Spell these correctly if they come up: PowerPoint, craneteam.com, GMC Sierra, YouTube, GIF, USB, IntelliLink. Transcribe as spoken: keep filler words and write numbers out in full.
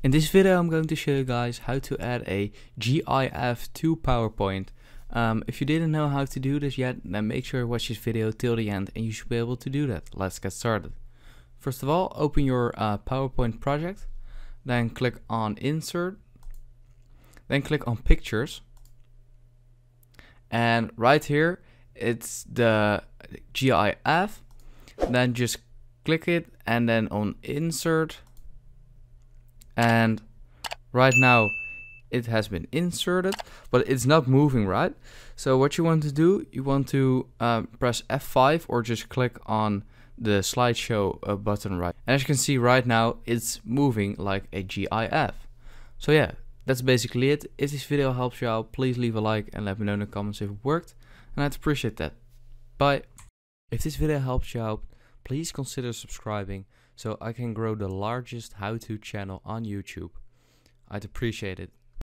In this video I'm going to show you guys how to add a G I F to PowerPoint. Um, if you didn't know how to do this yet, then make sure you watch this video till the end and you should be able to do that. Let's get started. First of all, open your uh, PowerPoint project, then click on Insert, then click on Pictures, and right here it's the G I F. Then just click it and then on Insert, and right now it has been inserted, but it's not moving, right? So what you want to do, you want to um, press F five or just click on the slideshow uh, button, right? And as you can see right now, it's moving like a G I F. So yeah, that's basically it. If this video helps you out, please leave a like and let me know in the comments if it worked, and I'd appreciate that. Bye. If this video helps you out, please consider subscribing so I can grow the largest how-to channel on YouTube. I'd appreciate it.